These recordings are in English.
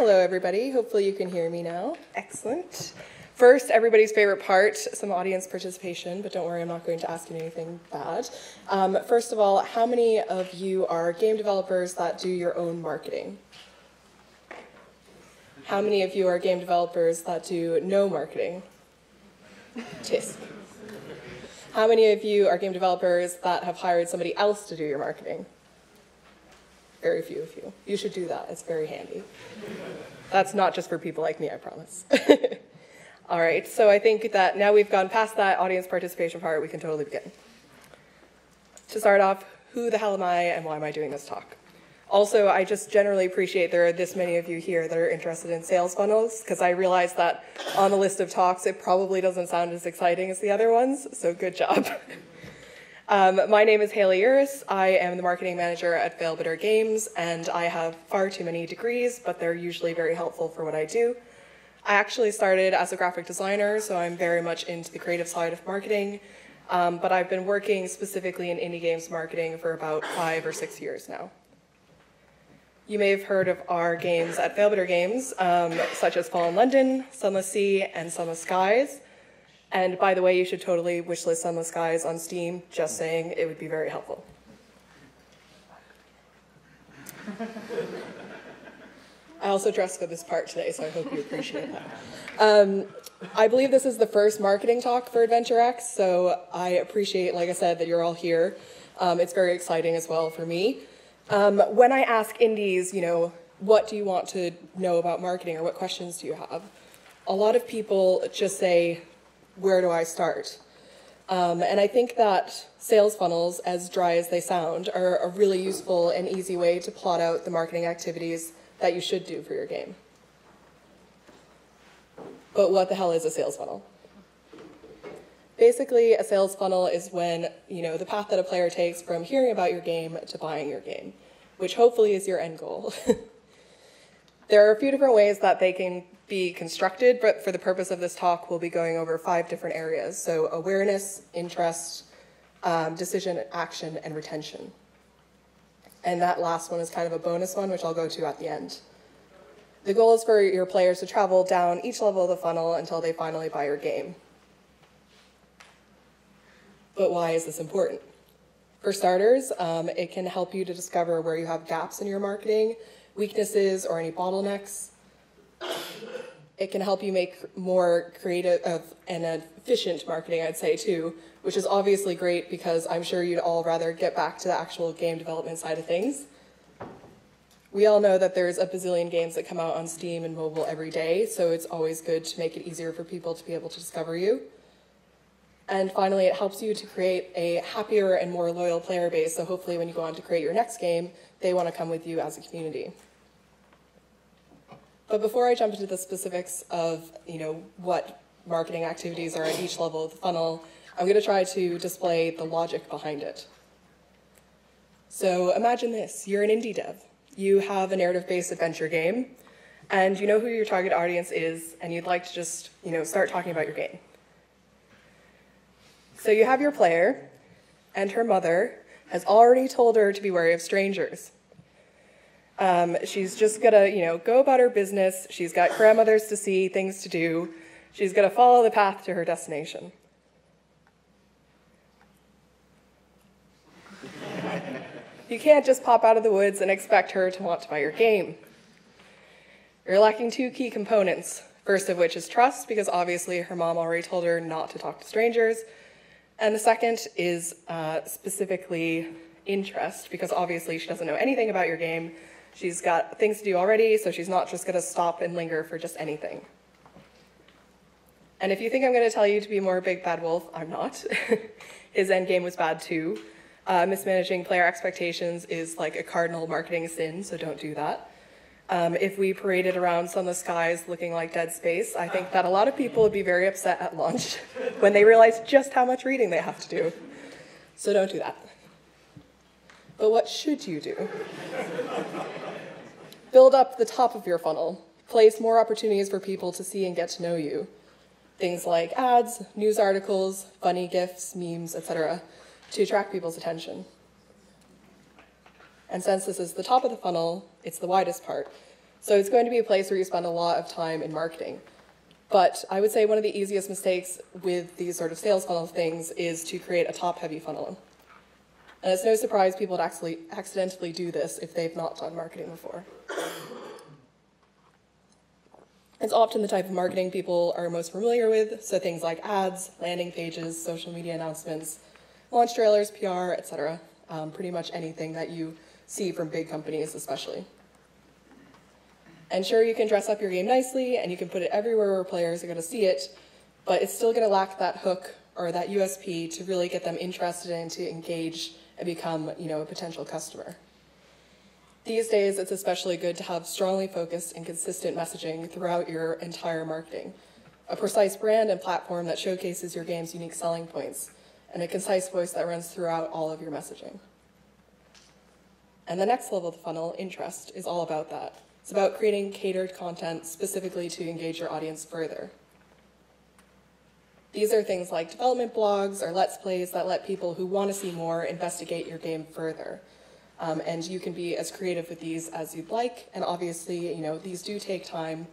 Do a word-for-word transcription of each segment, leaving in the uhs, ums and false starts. Hello, everybody. Hopefully you can hear me now. Excellent. First, everybody's favorite part, some audience participation, but don't worry, I'm not going to ask you anything bad. Um, first of all, how many of you are game developers that do your own marketing? How many of you are game developers that do no marketing? Tisk. How many of you are game developers that have hired somebody else to do your marketing? Very few of you. You should do that. It's very handy. That's not just for people like me, I promise. All right, so I think that now we've gone past that audience participation part, we can totally begin. To start off, who the hell am I and why am I doing this talk? Also, I just generally appreciate there are this many of you here that are interested in sales funnels, because I realize that on a list of talks, it probably doesn't sound as exciting as the other ones, so good job. um, my name is Haley Uyrus. I am the marketing manager at Failbetter Games, and I have far too many degrees, but they're usually very helpful for what I do. I actually started as a graphic designer, so I'm very much into the creative side of marketing, um, but I've been working specifically in indie games marketing for about five or six years now. You may have heard of our games at Failbetter Games, um, such as Fallen London, Sunless Sea, and Sunless Skies. And by the way, you should totally wishlist Sunless Skies on Steam, just saying, it would be very helpful. I also dressed for this part today, so I hope you appreciate that. Um, I believe this is the first marketing talk for Adventure X, so I appreciate, like I said, that you're all here. Um, it's very exciting as well for me. Um, when I ask indies, you know, what do you want to know about marketing or what questions do you have? A lot of people just say, where do I start? Um, and I think that sales funnels, as dry as they sound, are a really useful and easy way to plot out the marketing activities that you should do for your game. But what the hell is a sales funnel? Basically, a sales funnel is when, you know, the path that a player takes from hearing about your game to buying your game, which hopefully is your end goal. There are a few different ways that they can be constructed, but for the purpose of this talk, we'll be going over five different areas. So awareness, interest, um, decision, action, and retention. And that last one is kind of a bonus one, which I'll go to at the end. The goal is for your players to travel down each level of the funnel until they finally buy your game. But why is this important? For starters, um, it can help you to discover where you have gaps in your marketing, weaknesses, or any bottlenecks. It can help you make more creative and efficient marketing, I'd say, too, which is obviously great because I'm sure you'd all rather get back to the actual game development side of things. We all know that there's a bazillion games that come out on Steam and mobile every day, so it's always good to make it easier for people to be able to discover you. And finally, it helps you to create a happier and more loyal player base, so hopefully when you go on to create your next game, they want to come with you as a community. But before I jump into the specifics of, you know, what marketing activities are at each level of the funnel, I'm going to try to display the logic behind it. So imagine this. You're an indie dev. You have a narrative-based adventure game, and you know who your target audience is, and you'd like to just, you know, start talking about your game. So you have your player, and her mother has already told her to be wary of strangers. Um, she's just gonna, you know, go about her business. She's got grandmothers to see, things to do. She's gonna follow the path to her destination. You can't just pop out of the woods and expect her to want to buy your game. You're lacking two key components, first of which is trust, because obviously her mom already told her not to talk to strangers. And the second is uh, specifically interest, because obviously she doesn't know anything about your game. She's got things to do already, so she's not just going to stop and linger for just anything. And if you think I'm going to tell you to be more big bad wolf, I'm not. His end game was bad too. Uh, mismanaging player expectations is like a cardinal marketing sin, so don't do that. Um, if we paraded around Sunless Skies looking like Dead Space, I think that a lot of people would be very upset at launch when they realize just how much reading they have to do. So don't do that. But what should you do? Build up the top of your funnel. Place more opportunities for people to see and get to know you. Things like ads, news articles, funny GIFs, memes, et cetera, to attract people's attention. And since this is the top of the funnel, it's the widest part. So it's going to be a place where you spend a lot of time in marketing. But I would say one of the easiest mistakes with these sort of sales funnel things is to create a top-heavy funnel. And it's no surprise people would actually accidentally do this if they've not done marketing before. It's often the type of marketing people are most familiar with, so things like ads, landing pages, social media announcements, launch trailers, P R, et cetera. Um, pretty much anything that you see from big companies especially. And sure, you can dress up your game nicely, and you can put it everywhere where players are going to see it, but it's still going to lack that hook or that U S P to really get them interested in, to engage and become, you know, a potential customer. These days, it's especially good to have strongly focused and consistent messaging throughout your entire marketing, a precise brand and platform that showcases your game's unique selling points, and a concise voice that runs throughout all of your messaging. And the next level of the funnel, interest, is all about that. It's about creating catered content specifically to engage your audience further. These are things like development blogs or Let's Plays that let people who want to see more investigate your game further. Um, and you can be as creative with these as you'd like, and obviously, you know, these do take time,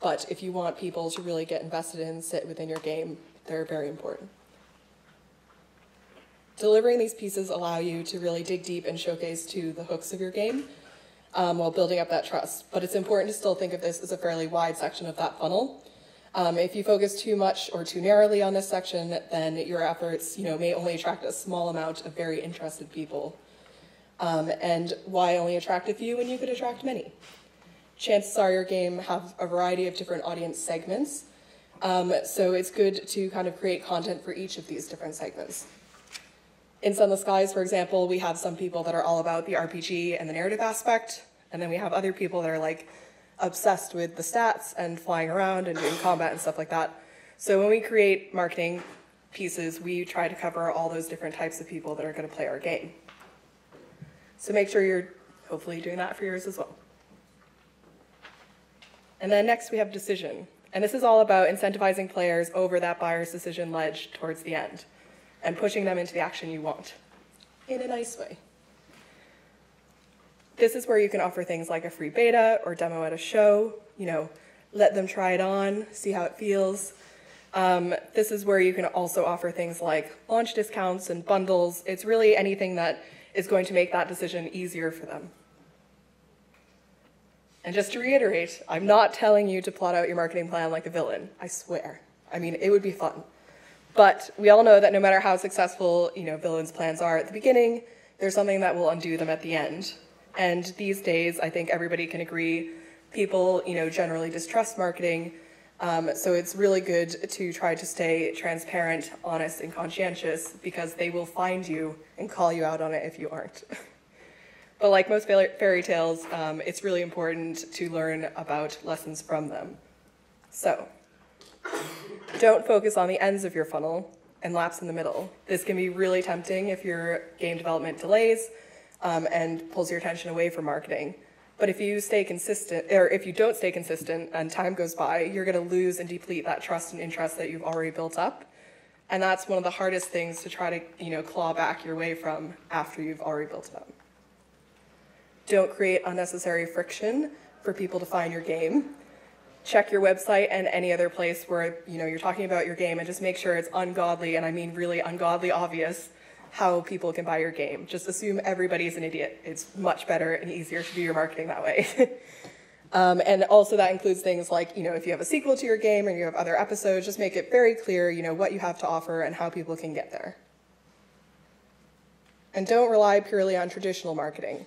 but if you want people to really get invested in and sit within your game, they're very important. Delivering these pieces allow you to really dig deep and showcase to the hooks of your game, Um, while building up that trust. But it's important to still think of this as a fairly wide section of that funnel. Um, if you focus too much or too narrowly on this section, then your efforts, you know, may only attract a small amount of very interested people. Um, and why only attract a few when you could attract many? Chances are your game have a variety of different audience segments, um, so it's good to kind of create content for each of these different segments. In Sunless Skies, for example, we have some people that are all about the R P G and the narrative aspect, and then we have other people that are like obsessed with the stats and flying around and doing combat and stuff like that. So when we create marketing pieces, we try to cover all those different types of people that are going to play our game. So make sure you're hopefully doing that for yours as well. And then next we have decision. And this is all about incentivizing players over that buyer's decision ledge towards the end, and pushing them into the action you want, in a nice way. This is where you can offer things like a free beta or demo at a show, you know, let them try it on, see how it feels. Um, this is where you can also offer things like launch discounts and bundles. It's really anything that is going to make that decision easier for them. And just to reiterate, I'm not telling you to plot out your marketing plan like a villain, I swear. I mean, it would be fun. But we all know that no matter how successful, you know, villains' plans are at the beginning, there's something that will undo them at the end. And these days, I think everybody can agree, people, you know, generally distrust marketing, um, so it's really good to try to stay transparent, honest, and conscientious, because they will find you and call you out on it if you aren't. But like most fairy tales, um, it's really important to learn about lessons from them. So, don't focus on the ends of your funnel and lapse in the middle. This can be really tempting if your game development delays um, and pulls your attention away from marketing. But if you stay consistent, or if you don't stay consistent and time goes by, you're going to lose and deplete that trust and interest that you've already built up. And that's one of the hardest things to try to, you know, claw back your way from after you've already built it up. Don't create unnecessary friction for people to find your game. Check your website and any other place where, you know, you're talking about your game, and just make sure it's ungodly, and I mean really ungodly obvious, how people can buy your game. Just assume everybody's an idiot. It's much better and easier to do your marketing that way. um, and also that includes things like, you know, if you have a sequel to your game or you have other episodes, just make it very clear, you know, what you have to offer and how people can get there. And don't rely purely on traditional marketing.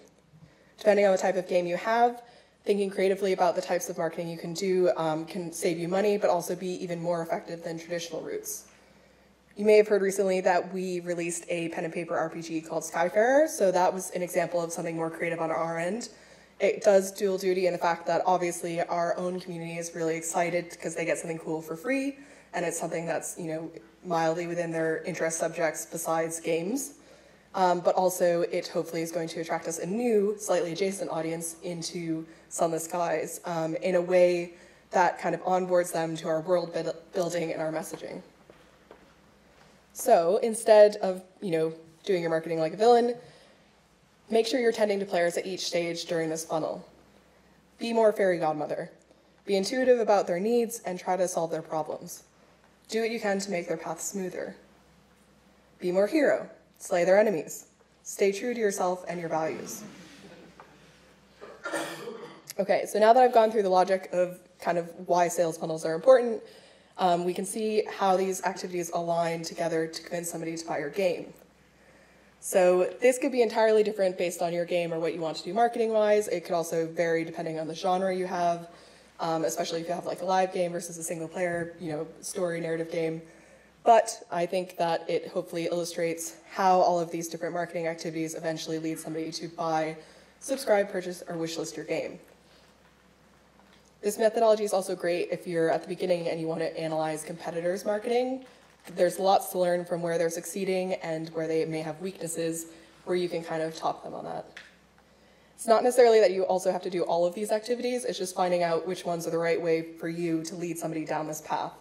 Depending on the type of game you have, thinking creatively about the types of marketing you can do um, can save you money, but also be even more effective than traditional routes. You may have heard recently that we released a pen and paper R P G called Skyfarer, so that was an example of something more creative on our end. It does dual duty in the fact that obviously our own community is really excited because they get something cool for free, and it's something that's, you know, mildly within their interest subjects besides games. Um, but also it hopefully is going to attract us a new, slightly adjacent audience into Sunless Skies um, in a way that kind of onboards them to our world building and our messaging. So instead of, you know, doing your marketing like a villain, make sure you're tending to players at each stage during this funnel. Be more fairy godmother. Be intuitive about their needs and try to solve their problems. Do what you can to make their path smoother. Be more hero. Slay their enemies. Stay true to yourself and your values. Okay, so now that I've gone through the logic of kind of why sales funnels are important, um, we can see how these activities align together to convince somebody to buy your game. So this could be entirely different based on your game or what you want to do marketing-wise. It could also vary depending on the genre you have, um, especially if you have like a live game versus a single-player, you know, story narrative game. But I think that it hopefully illustrates how all of these different marketing activities eventually lead somebody to buy, subscribe, purchase, or wishlist your game. This methodology is also great if you're at the beginning and you want to analyze competitors' marketing. There's lots to learn from where they're succeeding and where they may have weaknesses, where you can kind of top them on that. It's not necessarily that you also have to do all of these activities, it's just finding out which ones are the right way for you to lead somebody down this path.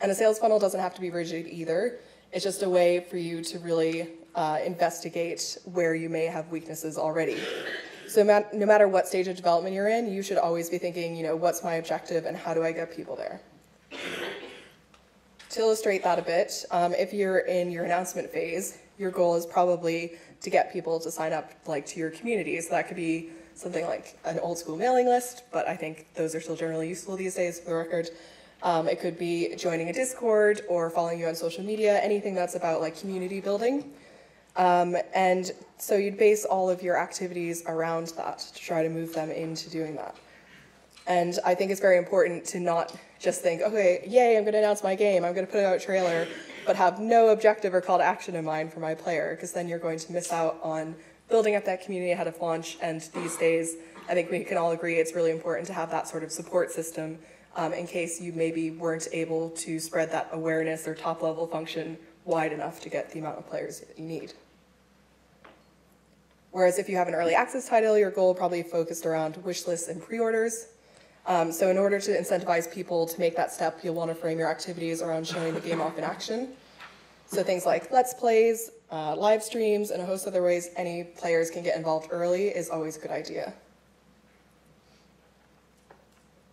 And a sales funnel doesn't have to be rigid either. It's just a way for you to really uh, investigate where you may have weaknesses already. So no matter what stage of development you're in, you should always be thinking, you know, what's my objective and how do I get people there? To illustrate that a bit, um, if you're in your announcement phase, your goal is probably to get people to sign up like to your community. So that could be something like an old school mailing list, but I think those are still generally useful these days for the record. Um, it could be joining a Discord or following you on social media, anything that's about like community building. Um, and so you'd base all of your activities around that to try to move them into doing that. And I think it's very important to not just think, okay, yay, I'm going to announce my game, I'm going to put out a trailer, but have no objective or call to action in mind for my player, because then you're going to miss out on building up that community ahead of launch. And these days, I think we can all agree it's really important to have that sort of support system um, in case you maybe weren't able to spread that awareness or top-level function wide enough to get the amount of players that you need. Whereas if you have an early access title, your goal probably focused around wish lists and pre-orders. Um, so in order to incentivize people to make that step, you'll want to frame your activities around showing the game off in action. So things like Let's Plays, uh, live streams, and a host of other ways any players can get involved early is always a good idea.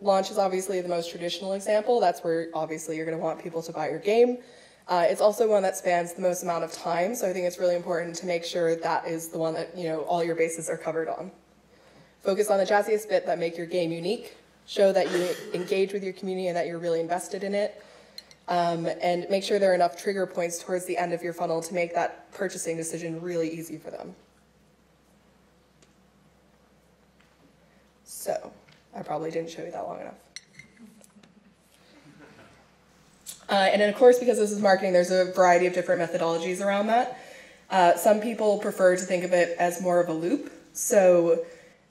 Launch is obviously the most traditional example. That's where obviously you're going to want people to buy your game. Uh, it's also one that spans the most amount of time, so I think it's really important to make sure that is the one that, you know, all your bases are covered on. Focus on the jazziest bit that make your game unique. Show that you engage with your community and that you're really invested in it. Um, and make sure there are enough trigger points towards the end of your funnel to make that purchasing decision really easy for them. So, I probably didn't show you that long enough. Uh, and then of course, because this is marketing, there's a variety of different methodologies around that. Uh, some people prefer to think of it as more of a loop. So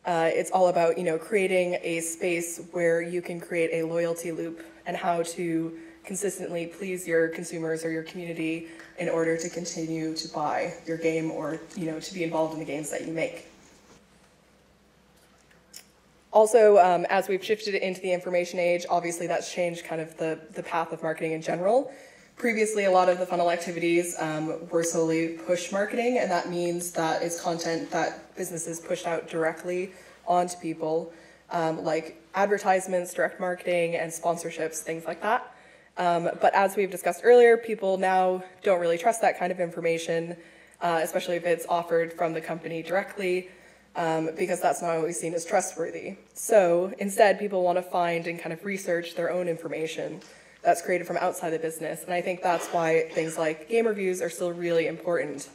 uh, it's all about, you know, creating a space where you can create a loyalty loop and how to consistently please your consumers or your community in order to continue to buy your game or, you know, to be involved in the games that you make. Also, um, as we've shifted into the information age, obviously that's changed kind of the, the path of marketing in general. Previously, a lot of the funnel activities um, were solely push marketing, and that means that it's content that businesses pushed out directly onto people, um, like advertisements, direct marketing, and sponsorships, things like that. Um, but as we've discussed earlier, people now don't really trust that kind of information, uh, especially if it's offered from the company directly. Um, because that's not always seen as trustworthy. So instead, people want to find and kind of research their own information that's created from outside the business. And I think that's why things like game reviews are still really important.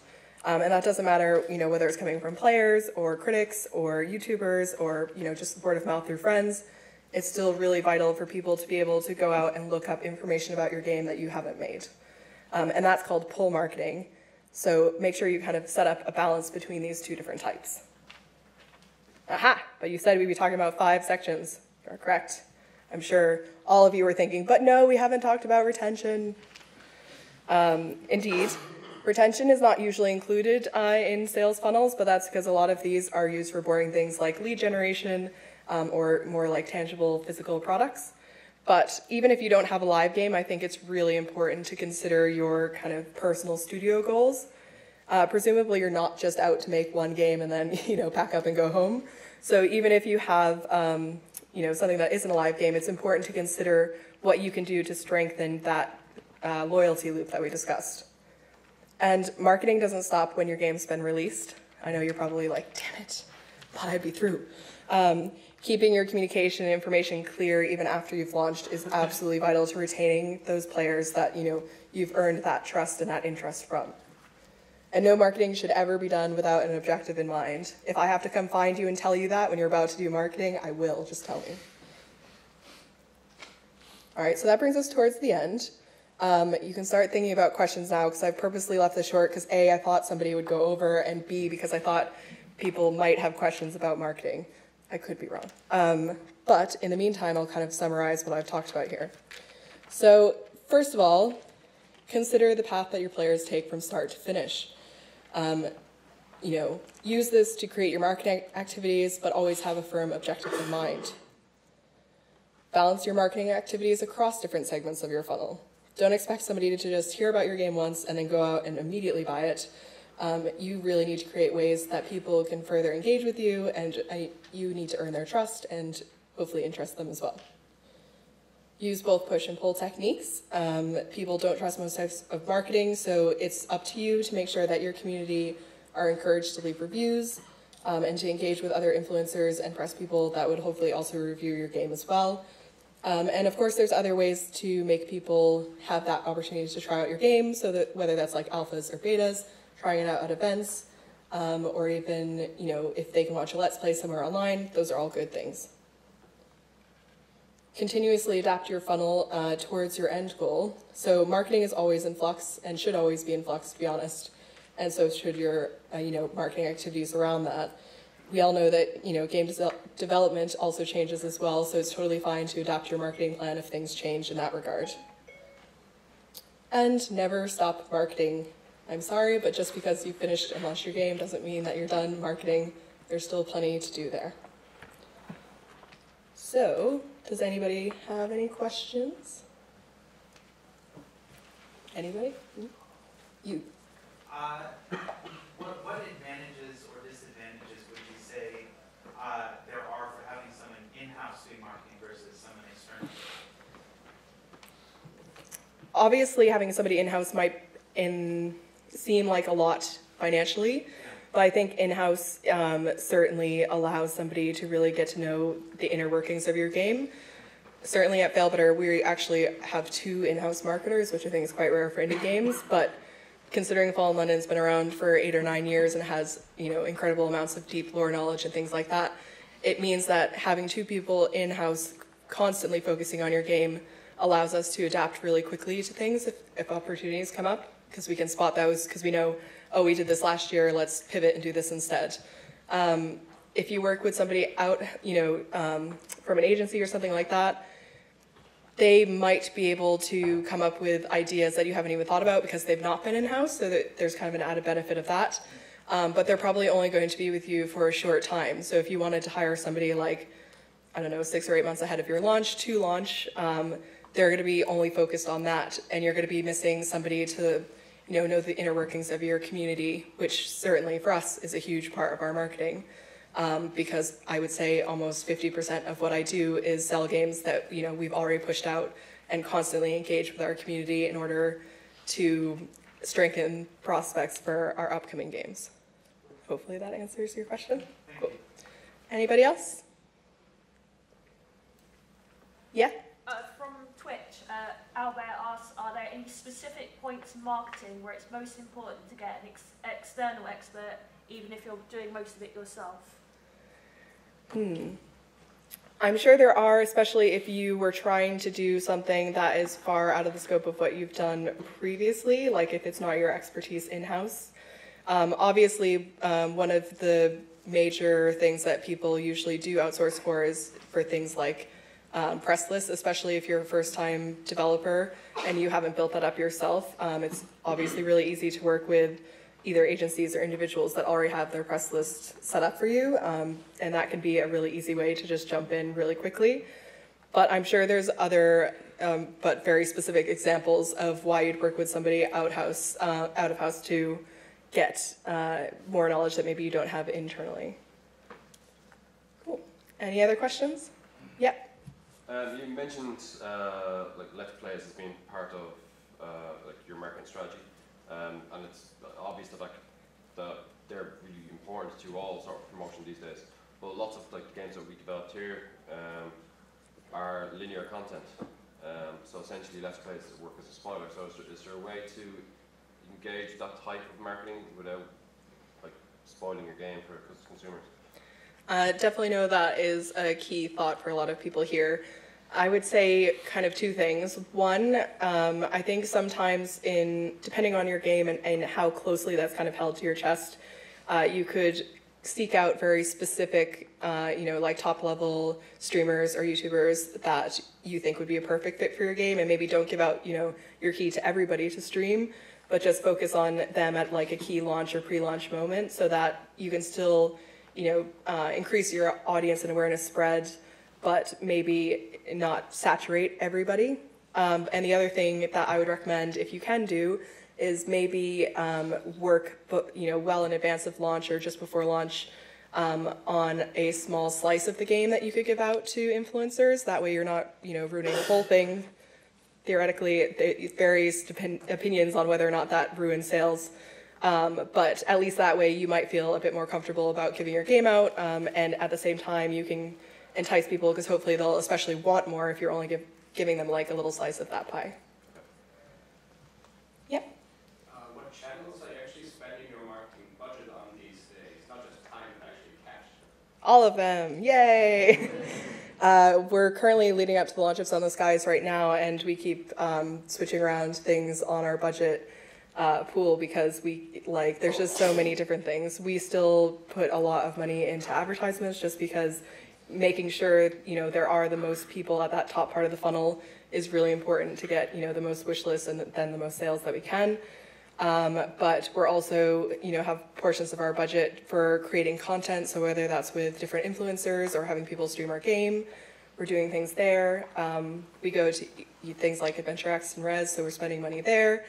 Um, and that doesn't matter, you know, whether it's coming from players or critics or YouTubers or, you know, just word of mouth through friends. It's still really vital for people to be able to go out and look up information about your game that you haven't made. Um, and that's called pull marketing. So make sure you kind of set up a balance between these two different types. Aha, but you said we'd be talking about five sections. You're correct. I'm sure all of you were thinking, but no, we haven't talked about retention. Um, indeed, retention is not usually included uh, in sales funnels, but that's because a lot of these are used for boring things like lead generation um, or more like tangible physical products. But even if you don't have a live game, I think it's really important to consider your kind of personal studio goals. Uh, presumably, you're not just out to make one game and then, you know, pack up and go home. So even if you have um, you know, something that isn't a live game, it's important to consider what you can do to strengthen that uh, loyalty loop that we discussed. And marketing doesn't stop when your game's been released. I know you're probably like, damn it, thought I'd be through. Um, keeping your communication and information clear even after you've launched is absolutely vital to retaining those players that, you know, you've earned that trust and that interest from. And no marketing should ever be done without an objective in mind. If I have to come find you and tell you that when you're about to do marketing, I will, just tell me. All right, so that brings us towards the end. Um, you can start thinking about questions now, because I purposely left this short because A, I thought somebody would go over, and B, because I thought people might have questions about marketing. I could be wrong. Um, but in the meantime, I'll kind of summarize what I've talked about here. So first of all, consider the path that your players take from start to finish. Um, you know, use this to create your marketing activities, but always have a firm objective in mind. Balance your marketing activities across different segments of your funnel. Don't expect somebody to just hear about your game once and then go out and immediately buy it. Um, you really need to create ways that people can further engage with you, and uh, you need to earn their trust and hopefully interest them as well. Use both push and pull techniques. Um, people don't trust most types of marketing, so it's up to you to make sure that your community are encouraged to leave reviews um, and to engage with other influencers and press people that would hopefully also review your game as well. Um, and of course, there's other ways to make people have that opportunity to try out your game, so that whether that's like alphas or betas, trying it out at events, um, or even, you know, if they can watch a Let's Play somewhere online, those are all good things. Continuously adapt your funnel uh, towards your end goal. So marketing is always in flux and should always be in flux, to be honest, and so should your, uh, you know, marketing activities around that. We all know that, you know, game de development also changes as well, so it's totally fine to adapt your marketing plan if things change in that regard. And never stop marketing. I'm sorry, but just because you finished and launched your game doesn't mean that you're done marketing. There's still plenty to do there. So, does anybody have any questions? Anybody? You. Uh, what, what advantages or disadvantages would you say uh, there are for having someone in-house doing marketing versus someone external? Obviously, having somebody in-house might in seem like a lot financially, but I think in-house um, certainly allows somebody to really get to know the inner workings of your game. Certainly at Failbetter, we actually have two in-house marketers, which I think is quite rare for indie games, but considering Fallen London has been around for eight or nine years and has, you know, incredible amounts of deep lore knowledge and things like that, it means that having two people in-house constantly focusing on your game allows us to adapt really quickly to things if, if opportunities come up, because we can spot those, because we know, oh, we did this last year, let's pivot and do this instead. Um, if you work with somebody out, you know, um, from an agency or something like that, they might be able to come up with ideas that you haven't even thought about because they've not been in-house, so that there's kind of an added benefit of that. Um, but they're probably only going to be with you for a short time. So if you wanted to hire somebody like, I don't know, six or eight months ahead of your launch to launch, um, they're gonna be only focused on that, and you're gonna be missing somebody to you know, know the inner workings of your community, which certainly for us is a huge part of our marketing, um, because I would say almost fifty percent of what I do is sell games that you know we've already pushed out and constantly engage with our community in order to strengthen prospects for our upcoming games. Hopefully that answers your question. Cool. Anybody else? Yeah? Uh, from Twitch, uh, Albert asks, are there any specific points in marketing where it's most important to get an ex external expert, even if you're doing most of it yourself? Hmm. I'm sure there are, especially if you were trying to do something that is far out of the scope of what you've done previously, like if it's not your expertise in-house. Um, obviously, um, one of the major things that people usually do outsource for is for things like Um, press lists, especially if you're a first-time developer and you haven't built that up yourself. Um, it's obviously really easy to work with either agencies or individuals that already have their press lists set up for you, um, and that can be a really easy way to just jump in really quickly. But I'm sure there's other, um, but very specific examples of why you'd work with somebody outhouse, uh, out of house to get uh, more knowledge that maybe you don't have internally. Any other questions? Yeah. Um, you mentioned uh, like Let's Plays as being part of uh, like your marketing strategy, um, and it's obvious that like that they're really important to all sort of promotion these days. But lots of like games that we developed here um, are linear content, um, so essentially Let's Plays work as a spoiler. So is there, is there a way to engage that type of marketing without like spoiling your game for consumers? Uh, definitely know that is a key thought for a lot of people here. I would say kind of two things. One, um, I think sometimes in, depending on your game and, and how closely that's kind of held to your chest, uh, you could seek out very specific, uh, you know, like top level streamers or YouTubers that you think would be a perfect fit for your game, and maybe don't give out, you know, your key to everybody to stream, but just focus on them at like a key launch or pre-launch moment so that you can still, you know, uh, increase your audience and awareness spread, but maybe not saturate everybody. Um, and the other thing that I would recommend, if you can do, is maybe um, work, you know, well in advance of launch or just before launch um, on a small slice of the game that you could give out to influencers. That way, you're not, you know, ruining the whole thing. Theoretically, it varies opinions on whether or not that ruins sales. Um, but at least that way you might feel a bit more comfortable about giving your game out, um, and at the same time you can entice people, because hopefully they'll especially want more if you're only give, giving them like a little slice of that pie. Yeah? Uh, what channels are you actually spending your marketing budget on these days? Not just time, but actually cash. All of them. Yay! Uh, we're currently leading up to the launch of Sunless Skies right now, and we keep um, switching around things on our budget Uh, pool, because we like there's just so many different things. We still put a lot of money into advertisements, just because making sure, you know, there are the most people at that top part of the funnel is really important to get, you know, the most wish lists and then the most sales that we can. Um, but we're also, you know, have portions of our budget for creating content. So whether that's with different influencers or having people stream our game, we're doing things there. Um, we go to things like Adventure X and Res, so we're spending money there.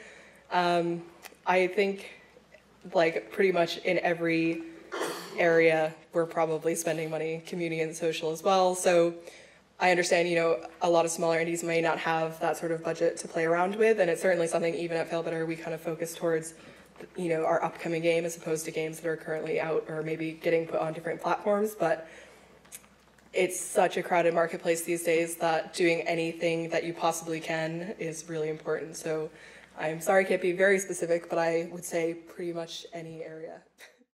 Um, I think, like, pretty much in every area, we're probably spending money, community and social as well. So I understand, you know, a lot of smaller indies may not have that sort of budget to play around with, and it's certainly something even at Failbetter we kind of focus towards, you know, our upcoming game as opposed to games that are currently out or maybe getting put on different platforms. But it's such a crowded marketplace these days that doing anything that you possibly can is really important. So I'm sorry I can't be very specific, but I would say pretty much any area.